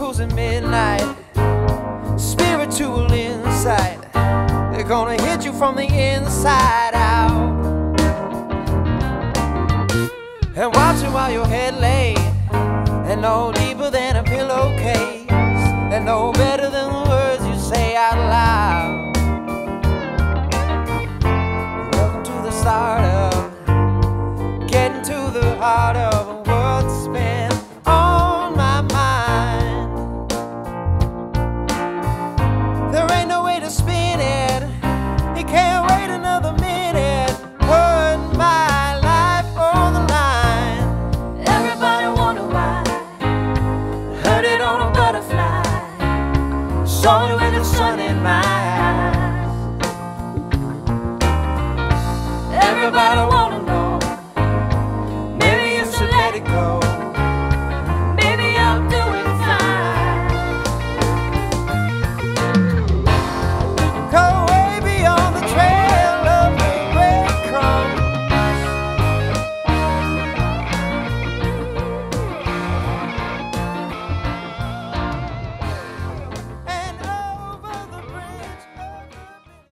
cruising midnight. Spiritual insight, they're gonna hit you from the inside out. And watching while your head lay, and no deeper than a pillowcase, and no better than the words you say out loud. Welcome to the start of, getting to the heart of. Saw you with the sun in my eyes. Everybody wanna know, maybe you should let it go.